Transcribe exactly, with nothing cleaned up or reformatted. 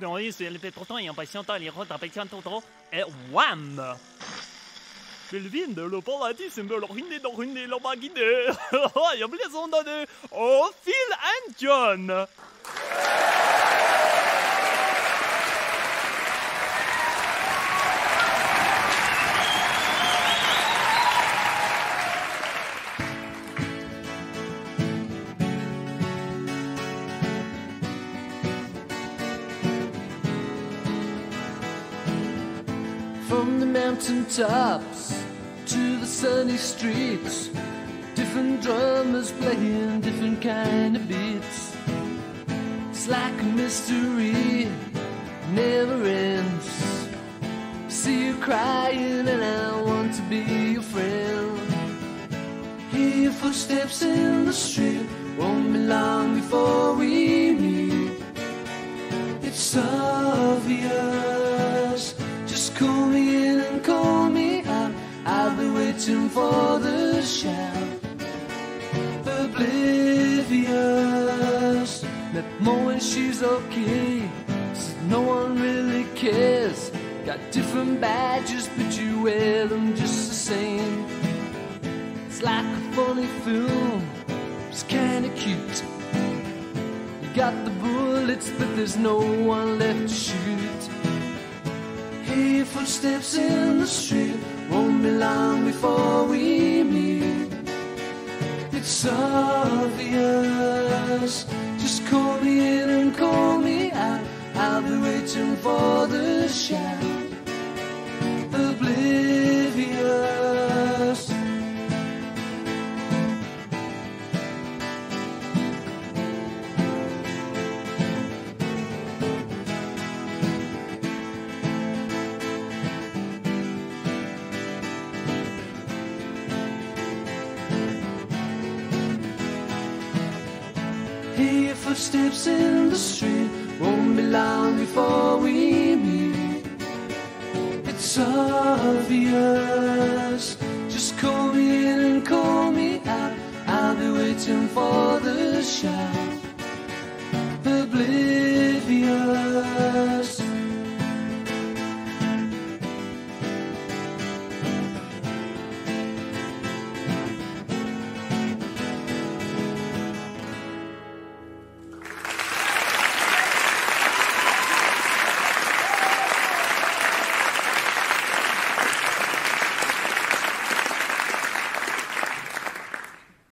non, il se levait pourtant et impatientant les routes impatientant et wham! Melvin, le paradis semble ruiné dans une des lambes guidées. Il y a plaisant donné au Phil and John. From the mountain tops to the sunny streets, different drummers playing different kind of beats. It's like a mystery, never ends. See you crying and I want to be your friend. Hear your footsteps in the street, won't be long before we meet. It's obvious, just call me in and call me out. I'll be waiting for the shout. Oblivious, met Mo and she's okay. Said no one really cares. Got different badges but you wear them just the same. It's like a funny film, it's kinda cute. You got the bullets but there's no one left to shoot. Hear footsteps in the street, won't be long before we meet. It's obvious, just call me in and call me out. I'll be waiting for the shout. Oblivious. Hear footsteps in the street, won't be long before we meet. It's obvious, just call me in and call me out. I'll be waiting for the